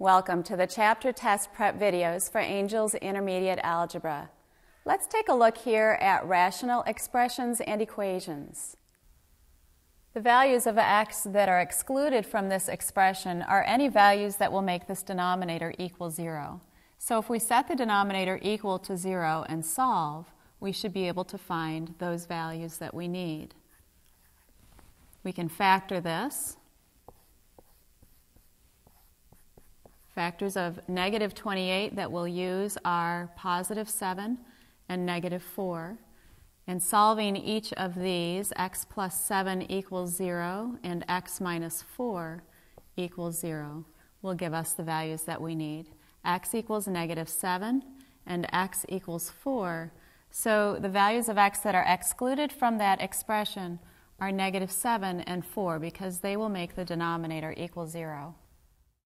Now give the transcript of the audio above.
Welcome to the chapter test prep videos for Angel's Intermediate Algebra. Let's take a look here at rational expressions and equations. The values of x that are excluded from this expression are any values that will make this denominator equal 0. So if we set the denominator equal to 0 and solve, we should be able to find those values that we need. We can factor this. Factors of negative 28 that we'll use are positive 7 and negative 4. And solving each of these, x plus 7 equals 0 and x minus 4 equals 0, will give us the values that we need. X equals negative 7 and x equals 4. So the values of x that are excluded from that expression are negative 7 and 4 because they will make the denominator equal 0.